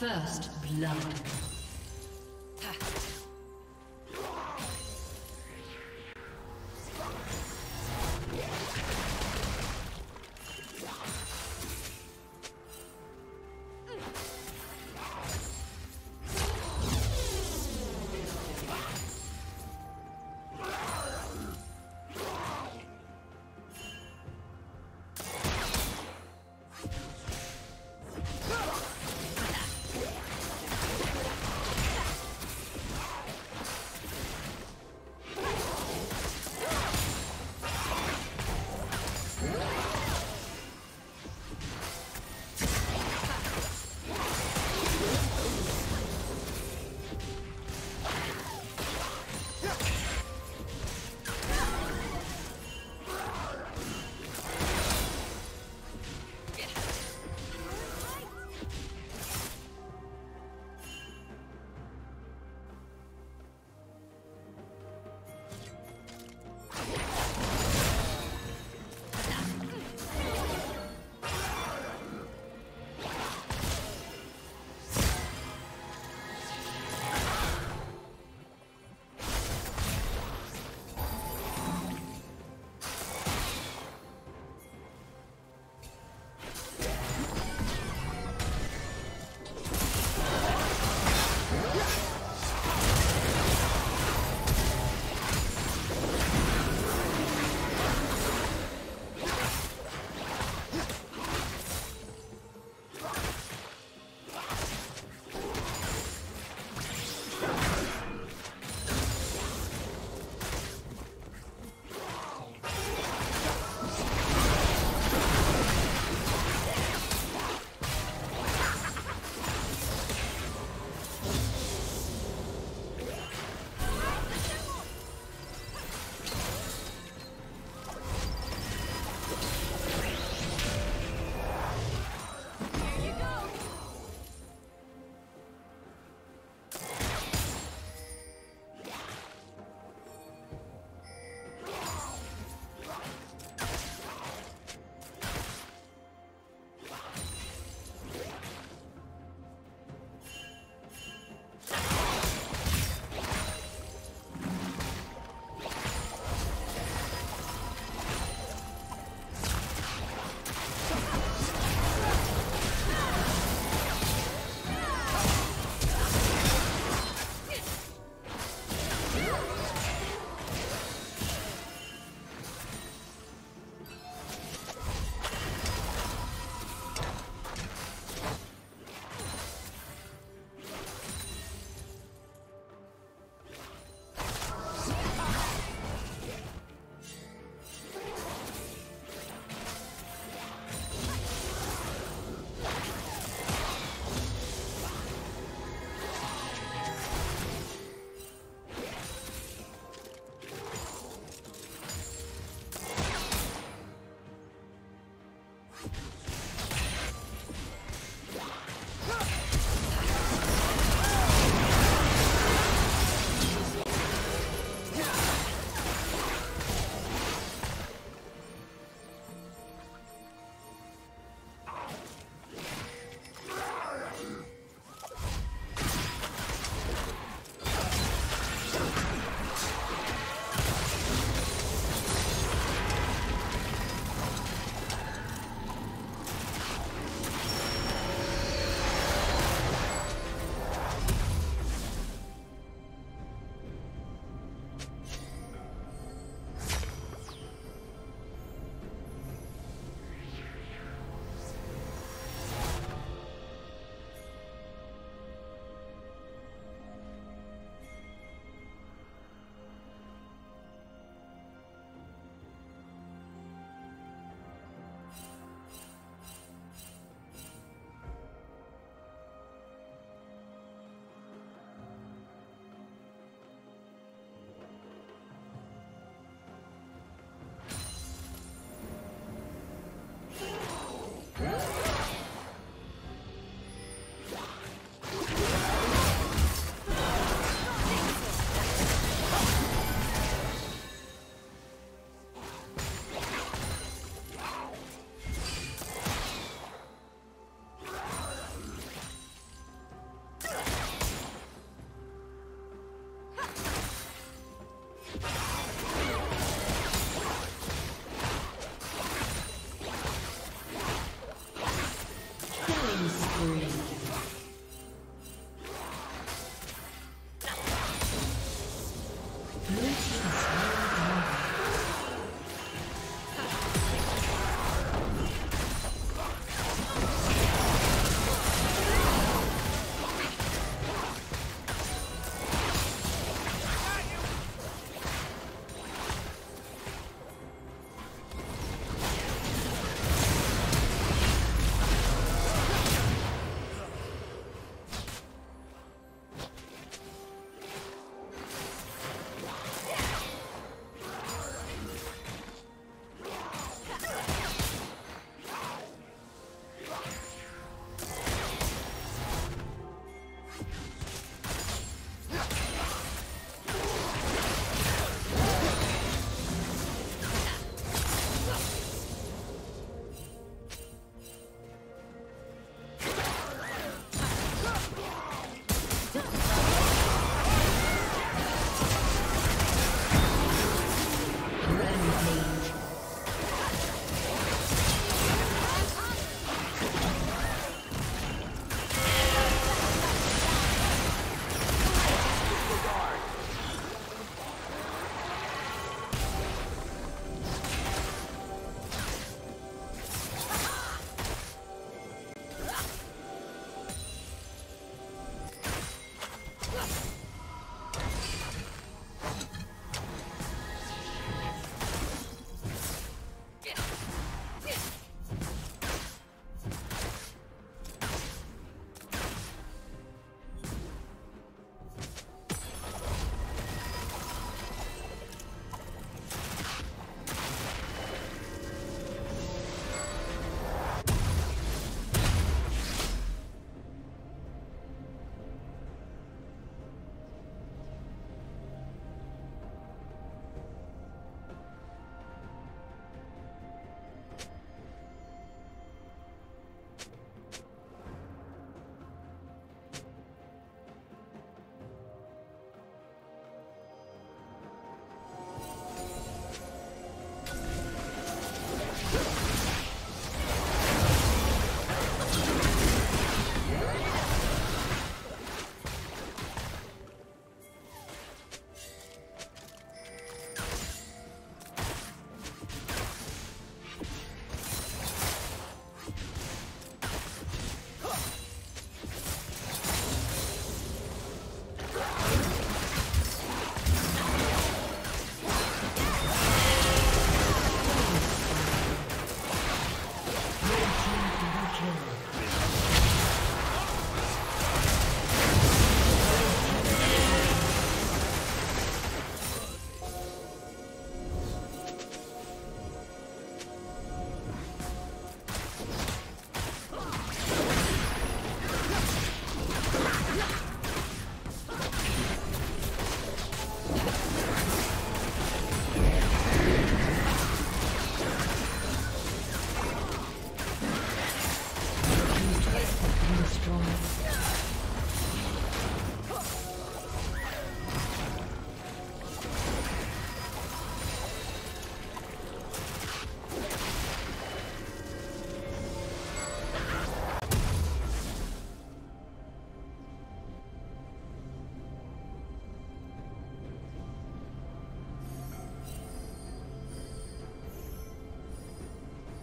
First blood.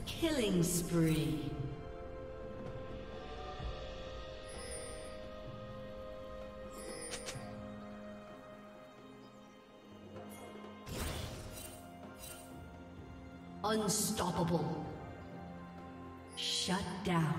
Killing spree. Unstoppable. Shut down.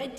Red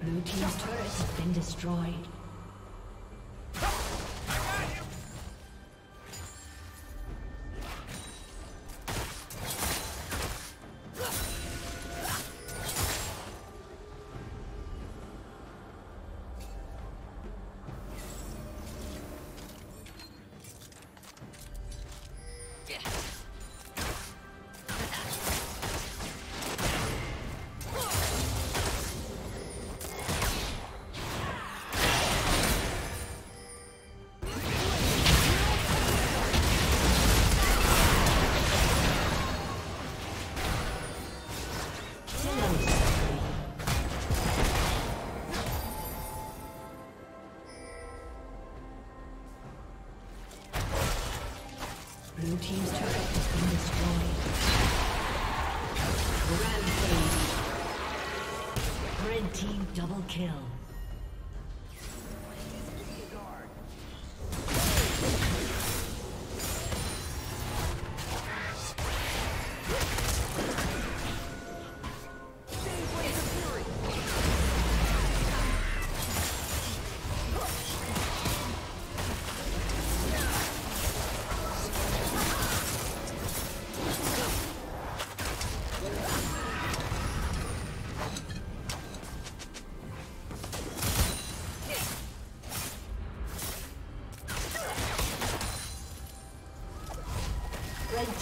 Blue Team's turret has been destroyed. Blue Team's turret has been destroyed. Rampage. Red Team double kill. Red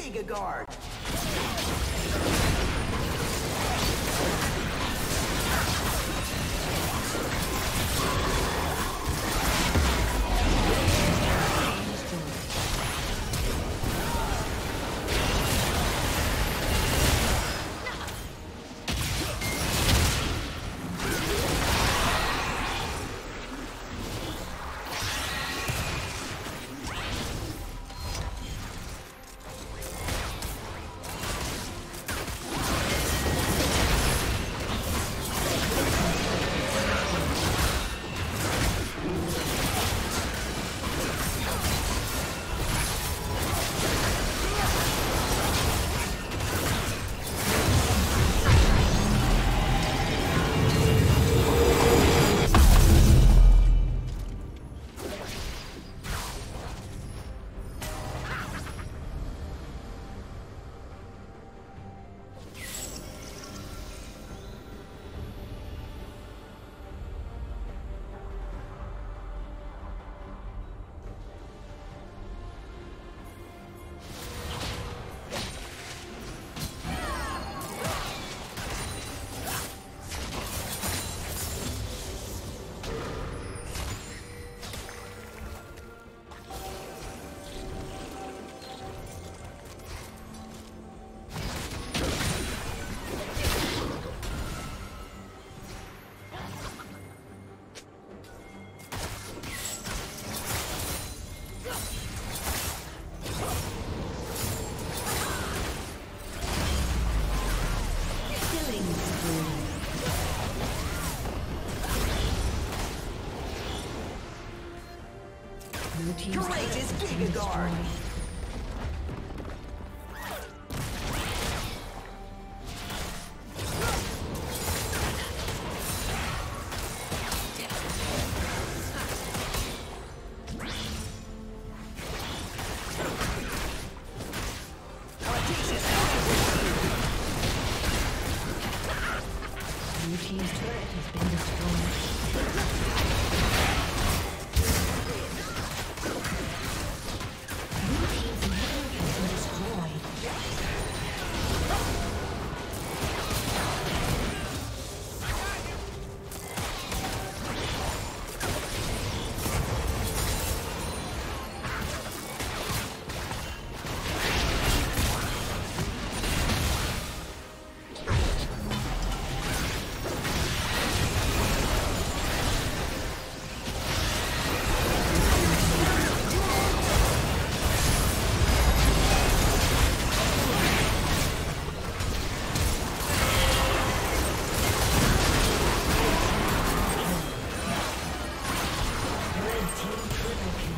Giga Guard. Courageous Gigaguard. Team triple kill.